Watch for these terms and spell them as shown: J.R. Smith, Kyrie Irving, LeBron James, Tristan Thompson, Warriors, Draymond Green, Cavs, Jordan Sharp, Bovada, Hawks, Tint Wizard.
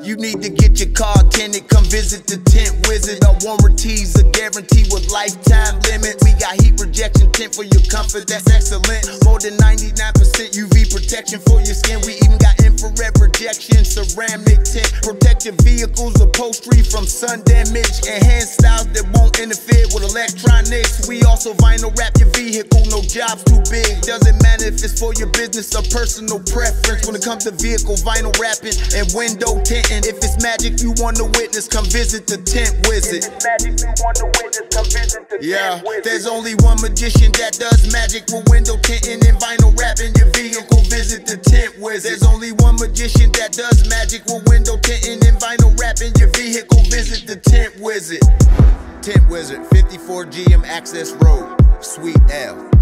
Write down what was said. You need to get your car tinted, come visit the Tint Wizard. Our warranties are guaranteed with lifetime limits. We got heat rejection tint for your comfort, that's excellent. More than 99% UV protection for your skin. We even got infrared projection, ceramic tint. Protect your vehicle's upholstery from sun damage and hand styles that won't interfere with electronics. We also vinyl wrap your vehicle, no job's too big. Doesn't matter if it's for your business or personal preference. When it comes to vehicle vinyl wrapping and window tinting, if it's magic you want to witness, come visit the Tint Wizard. If it's magic you want to witness, come visit the Tint Wizard. There's only one magician that does magic with window tinting and vinyl wrapping your vehicle. Visit the Tint Wizard. There's only one magician that does magic with window tinting and vinyl wrapping your vehicle. Visit the Tint Wizard. Tint Wizard, 54 GM Access Road, Suite L.